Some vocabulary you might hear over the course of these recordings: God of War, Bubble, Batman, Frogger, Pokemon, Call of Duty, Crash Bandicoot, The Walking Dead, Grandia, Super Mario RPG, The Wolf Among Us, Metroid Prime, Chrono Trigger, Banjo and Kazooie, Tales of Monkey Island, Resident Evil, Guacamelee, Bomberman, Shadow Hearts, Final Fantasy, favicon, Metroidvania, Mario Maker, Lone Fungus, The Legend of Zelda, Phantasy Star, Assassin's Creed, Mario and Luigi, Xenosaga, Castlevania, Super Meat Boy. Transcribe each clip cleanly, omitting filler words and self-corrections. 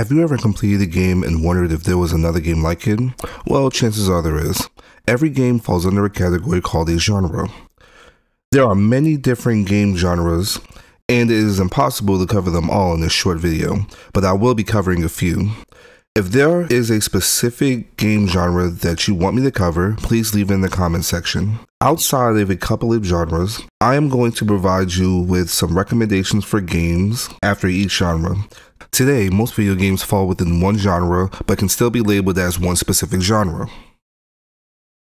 Have you ever completed a game and wondered if there was another game like it? Well, chances are there is. Every game falls under a category called a genre. There are many different game genres, and it is impossible to cover them all in this short video, but I will be covering a few. If there is a specific game genre that you want me to cover, please leave it in the comment section. Outside of a couple of genres, I am going to provide you with some recommendations for games after each genre. Today, most video games fall within one genre, but can still be labeled as one specific genre.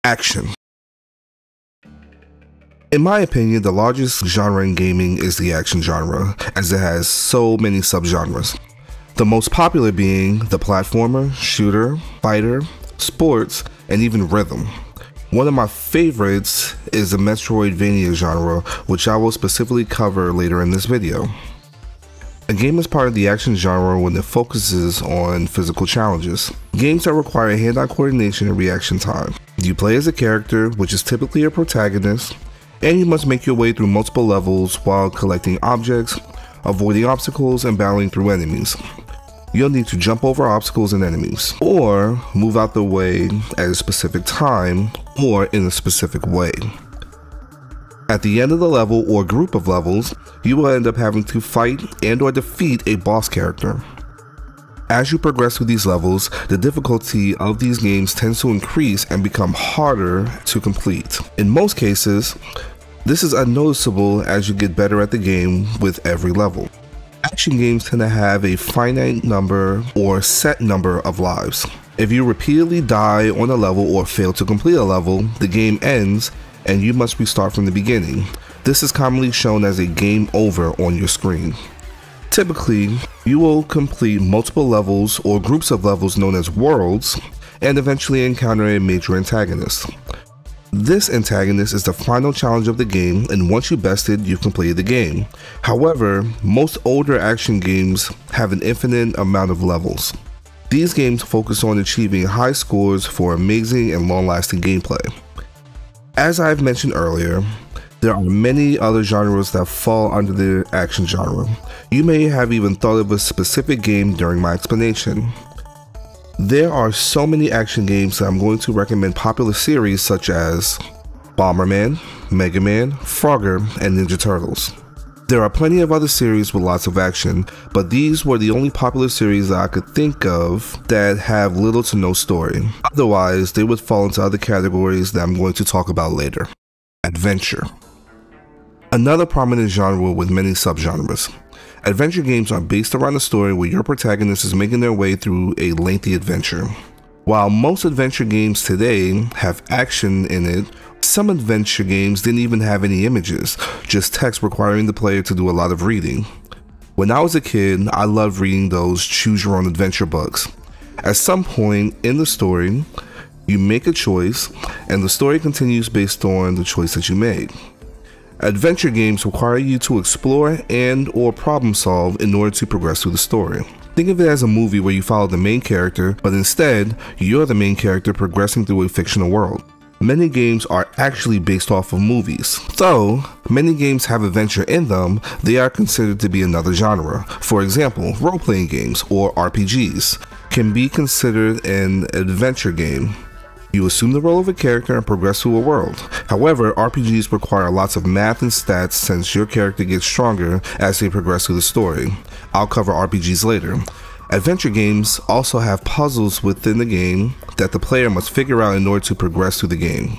Action. In my opinion, the largest genre in gaming is the action genre, as it has so many subgenres. The most popular being the platformer, shooter, fighter, sports, and even rhythm. One of my favorites is the Metroidvania genre, which I will specifically cover later in this video. A game is part of the action genre when it focuses on physical challenges. Games that require hand-eye coordination and reaction time. You play as a character, which is typically a protagonist, and you must make your way through multiple levels while collecting objects, avoiding obstacles, and battling through enemies. You'll need to jump over obstacles and enemies, or move out the way at a specific time or in a specific way. At the end of the level or group of levels, you will end up having to fight and or defeat a boss character. As you progress through these levels, the difficulty of these games tends to increase and become harder to complete. In most cases, this is unnoticeable as you get better at the game with every level. Action games tend to have a finite number or set number of lives. If you repeatedly die on a level or fail to complete a level, the game ends and you must restart from the beginning. This is commonly shown as a game over on your screen. Typically, you will complete multiple levels or groups of levels known as worlds and eventually encounter a major antagonist. This antagonist is the final challenge of the game, and once you best it, you've completed the game. However, most older action games have an infinite amount of levels. These games focus on achieving high scores for amazing and long-lasting gameplay. As I've mentioned earlier, there are many other genres that fall under the action genre. You may have even thought of a specific game during my explanation. There are so many action games that I'm going to recommend popular series such as Bomberman, Mega Man, Frogger, and Ninja Turtles. There are plenty of other series with lots of action, but these were the only popular series that I could think of that have little to no story. Otherwise, they would fall into other categories that I'm going to talk about later. Adventure. Another prominent genre with many subgenres. Adventure games are based around a story where your protagonist is making their way through a lengthy adventure. While most adventure games today have action in it, some adventure games didn't even have any images, just text requiring the player to do a lot of reading. When I was a kid, I loved reading those choose your own adventure books. At some point in the story, you make a choice, and the story continues based on the choice that you made. Adventure games require you to explore and or problem solve in order to progress through the story. Think of it as a movie where you follow the main character, but instead, you're the main character progressing through a fictional world. Many games are actually based off of movies. Though many games have adventure in them, they are considered to be another genre. For example, role-playing games, or RPGs, can be considered an adventure game. You assume the role of a character and progress through a world. However, RPGs require lots of math and stats since your character gets stronger as they progress through the story. I'll cover RPGs later. Adventure games also have puzzles within the game that the player must figure out in order to progress through the game.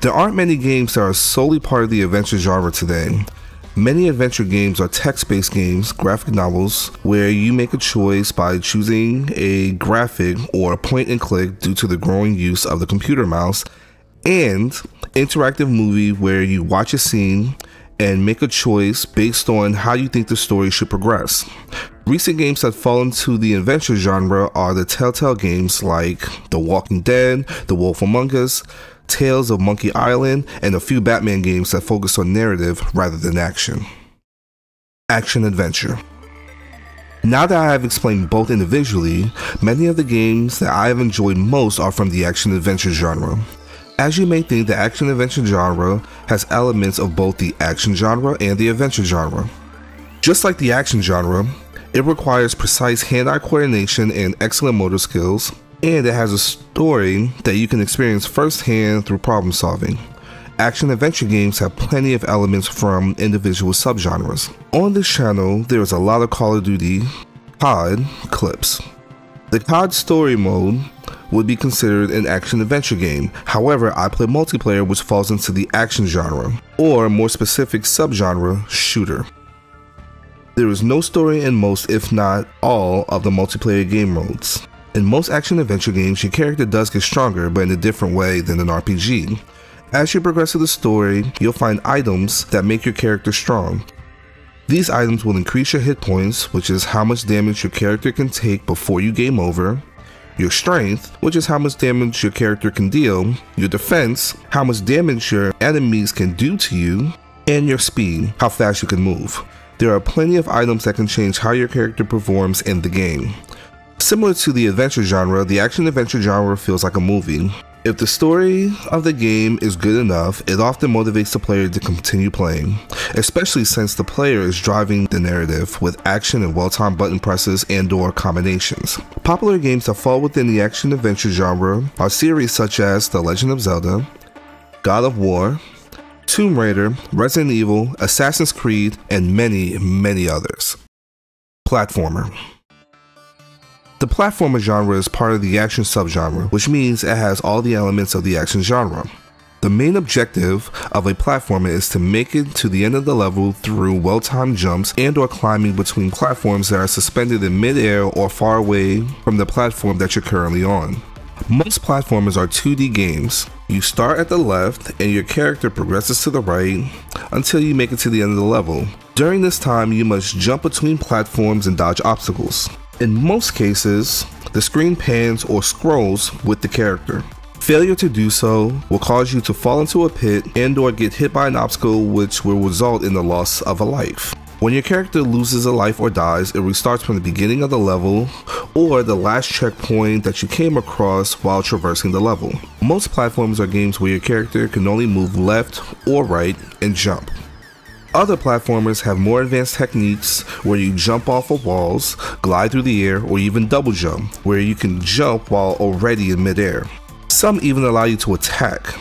There aren't many games that are solely part of the adventure genre today. Many adventure games are text-based games, graphic novels, where you make a choice by choosing a graphic or a point-and-click due to the growing use of the computer mouse, and interactive movie where you watch a scene and make a choice based on how you think the story should progress. Recent games that fall into the adventure genre are the Telltale games like The Walking Dead, The Wolf Among Us, Tales of Monkey Island, and a few Batman games that focus on narrative rather than action. Action adventure. Now that I have explained both individually, many of the games that I have enjoyed most are from the action adventure genre. As you may think, the action adventure genre has elements of both the action genre and the adventure genre. Just like the action genre, It requires precise hand-eye coordination and excellent motor skills, and it has a story that you can experience firsthand through problem solving. Action-adventure games have plenty of elements from individual subgenres. On this channel, there is a lot of Call of Duty COD clips. The COD story mode would be considered an action-adventure game. However, I play multiplayer, which falls into the action genre, or more specific subgenre, shooter. There is no story in most, if not all, of the multiplayer game modes. In most action-adventure games, your character does get stronger, but in a different way than an RPG. As you progress through the story, you'll find items that make your character strong. These items will increase your hit points, which is how much damage your character can take before you game over, your strength, which is how much damage your character can deal, your defense, how much damage your enemies can do to you, and your speed, how fast you can move. There are plenty of items that can change how your character performs in the game. Similar to the adventure genre, the action-adventure genre feels like a movie. If the story of the game is good enough, it often motivates the player to continue playing, especially since the player is driving the narrative with action and well-timed button presses and/or combinations. Popular games that fall within the action-adventure genre are series such as The Legend of Zelda, God of War, Tomb Raider, Resident Evil, Assassin's Creed, and many, many others. Platformer. The platformer genre is part of the action subgenre, which means it has all the elements of the action genre. The main objective of a platformer is to make it to the end of the level through well-timed jumps and/or climbing between platforms that are suspended in mid-air or far away from the platform that you're currently on. Most platformers are 2D games. You start at the left and your character progresses to the right until you make it to the end of the level. During this time, you must jump between platforms and dodge obstacles. In most cases, the screen pans or scrolls with the character. Failure to do so will cause you to fall into a pit and/or get hit by an obstacle, which will result in the loss of a life. When your character loses a life or dies, it restarts from the beginning of the level or the last checkpoint that you came across while traversing the level. Most platforms are games where your character can only move left or right and jump. Other platformers have more advanced techniques where you jump off of walls, glide through the air, or even double jump, where you can jump while already in midair. Some even allow you to attack.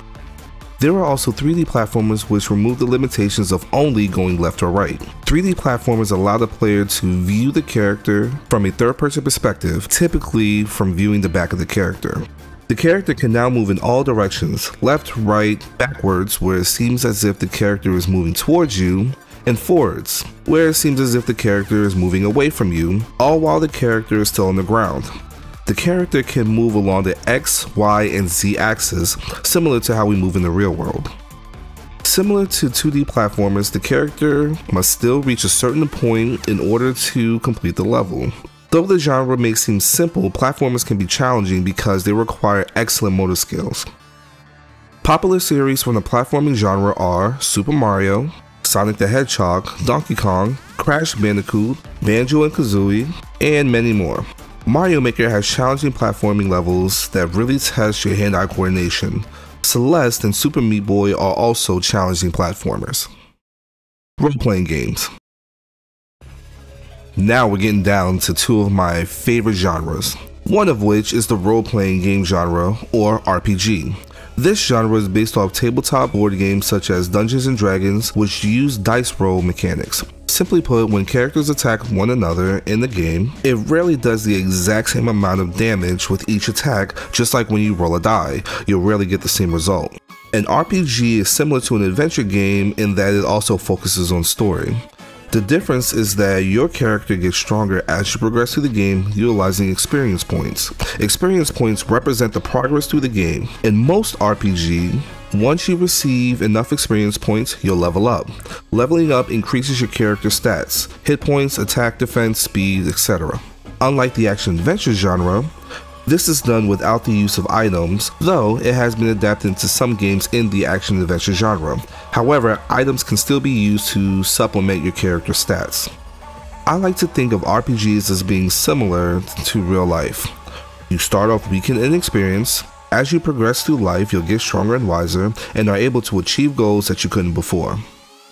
There are also 3D platformers which remove the limitations of only going left or right. 3D platformers allow the player to view the character from a third-person perspective, typically from viewing the back of the character. The character can now move in all directions, left, right, backwards, where it seems as if the character is moving towards you, and forwards, where it seems as if the character is moving away from you, all while the character is still on the ground. The character can move along the X, Y, and Z axis, similar to how we move in the real world. Similar to 2D platformers, the character must still reach a certain point in order to complete the level. Though the genre may seem simple, platformers can be challenging because they require excellent motor skills. Popular series from the platforming genre are Super Mario, Sonic the Hedgehog, Donkey Kong, Crash Bandicoot, Banjo and Kazooie, and many more. Mario Maker has challenging platforming levels that really test your hand-eye coordination. Celeste and Super Meat Boy are also challenging platformers. Role-playing games. Now we're getting down to two of my favorite genres, one of which is the role-playing game genre, or RPG. This genre is based off tabletop board games such as Dungeons and Dragons, which use dice roll mechanics. Simply put, when characters attack one another in the game, it rarely does the exact same amount of damage with each attack, just like when you roll a die, you'll rarely get the same result. An RPG is similar to an adventure game in that it also focuses on story. The difference is that your character gets stronger as you progress through the game utilizing experience points. Experience points represent the progress through the game. In most RPG, once you receive enough experience points, you'll level up. Leveling up increases your character's stats, hit points, attack, defense, speed, etc. Unlike the action-adventure genre, this is done without the use of items, though it has been adapted to some games in the action-adventure genre. However, items can still be used to supplement your character's stats. I like to think of RPGs as being similar to real life. You start off weak and inexperienced. As you progress through life, you'll get stronger and wiser, and are able to achieve goals that you couldn't before.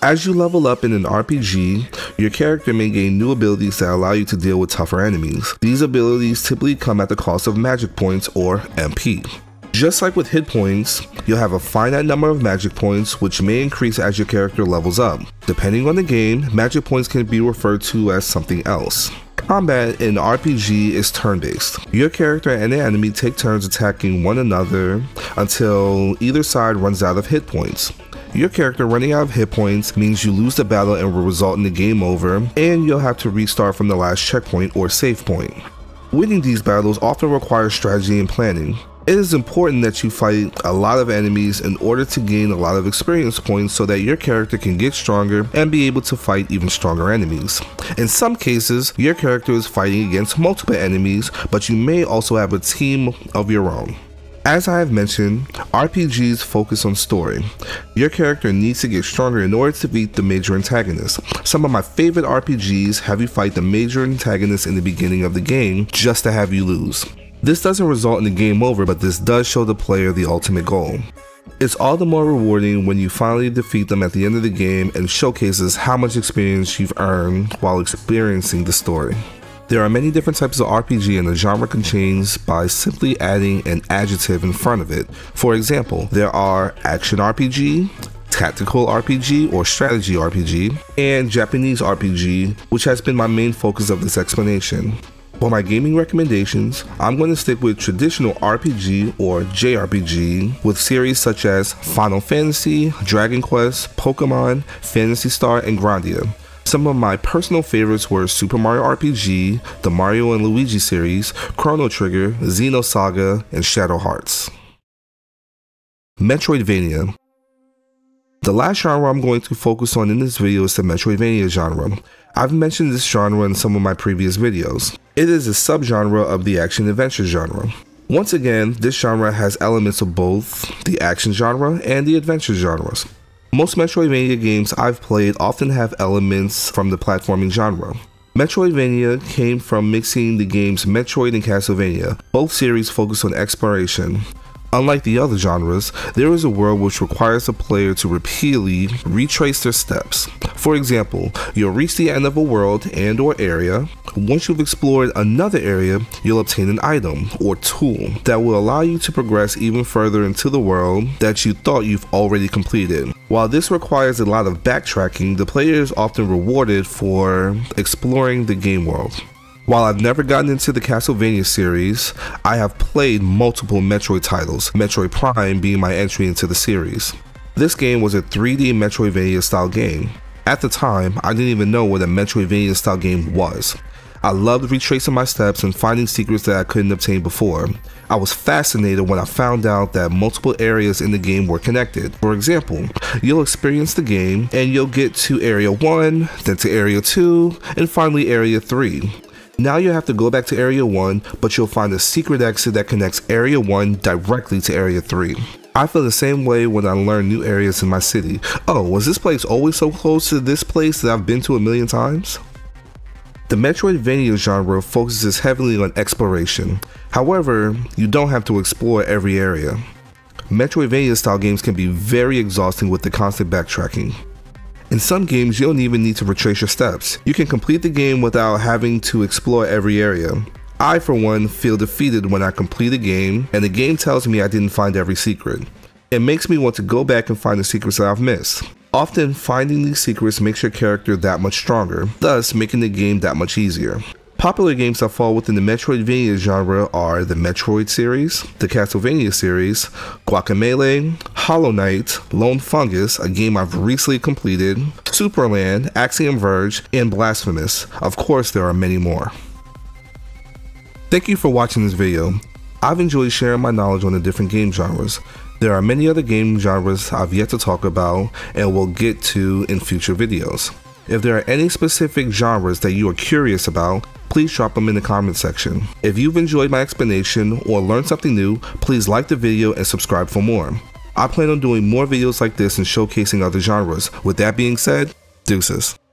As you level up in an RPG, your character may gain new abilities that allow you to deal with tougher enemies. These abilities typically come at the cost of magic points or MP. Just like with hit points, you'll have a finite number of magic points which may increase as your character levels up. Depending on the game, magic points can be referred to as something else. Combat in RPG is turn-based. Your character and the enemy take turns attacking one another until either side runs out of hit points. Your character running out of hit points means you lose the battle and will result in the game over, and you'll have to restart from the last checkpoint or save point. Winning these battles often requires strategy and planning. It is important that you fight a lot of enemies in order to gain a lot of experience points so that your character can get stronger and be able to fight even stronger enemies. In some cases, your character is fighting against multiple enemies, but you may also have a team of your own. As I have mentioned, RPGs focus on story. Your character needs to get stronger in order to beat the major antagonist. Some of my favorite RPGs have you fight the major antagonist in the beginning of the game just to have you lose. This doesn't result in a game over, but this does show the player the ultimate goal. It's all the more rewarding when you finally defeat them at the end of the game and showcases how much experience you've earned while experiencing the story. There are many different types of RPG, and the genre can change by simply adding an adjective in front of it. For example, there are action RPG, tactical RPG or strategy RPG, and Japanese RPG, which has been my main focus of this explanation. For my gaming recommendations, I'm going to stick with traditional RPG or JRPG with series such as Final Fantasy, Dragon Quest, Pokemon, Phantasy Star, and Grandia. Some of my personal favorites were Super Mario RPG, the Mario and Luigi series, Chrono Trigger, Xenosaga, and Shadow Hearts. Metroidvania. The last genre I'm going to focus on in this video is the Metroidvania genre. I've mentioned this genre in some of my previous videos. It is a subgenre of the action-adventure genre. Once again, this genre has elements of both the action genre and the adventure genres. Most Metroidvania games I've played often have elements from the platforming genre. Metroidvania came from mixing the games Metroid and Castlevania. Both series focus on exploration. Unlike the other genres, there is a world which requires a player to repeatedly retrace their steps. For example, you'll reach the end of a world and or area. Once you've explored another area, you'll obtain an item or tool that will allow you to progress even further into the world that you thought you've already completed. While this requires a lot of backtracking, the player is often rewarded for exploring the game world. While I've never gotten into the Castlevania series, I have played multiple Metroid titles, Metroid Prime being my entry into the series. This game was a 3D Metroidvania style game. At the time, I didn't even know what a Metroidvania style game was. I loved retracing my steps and finding secrets that I couldn't obtain before. I was fascinated when I found out that multiple areas in the game were connected. For example, you'll experience the game and you'll get to Area 1, then to Area 2, and finally Area 3. Now you have to go back to Area 1, but you'll find a secret exit that connects Area 1 directly to Area 3. I feel the same way when I learn new areas in my city. Oh, was this place always so close to this place that I've been to a million times? The Metroidvania genre focuses heavily on exploration. However, you don't have to explore every area. Metroidvania style games can be very exhausting with the constant backtracking. In some games, you don't even need to retrace your steps. You can complete the game without having to explore every area. I, for one, feel defeated when I complete a game and the game tells me I didn't find every secret. It makes me want to go back and find the secrets that I've missed. Often, finding these secrets makes your character that much stronger, thus making the game that much easier. Popular games that fall within the Metroidvania genre are the Metroid series, the Castlevania series, Guacamelee, Hollow Knight, Lone Fungus, a game I've recently completed, Superland, Axiom Verge, and Blasphemous. Of course, there are many more. Thank you for watching this video. I've enjoyed sharing my knowledge on the different game genres. There are many other game genres I've yet to talk about and will get to in future videos. If there are any specific genres that you are curious about, please drop them in the comment section. If you've enjoyed my explanation or learned something new, please like the video and subscribe for more. I plan on doing more videos like this and showcasing other genres. With that being said, deuces.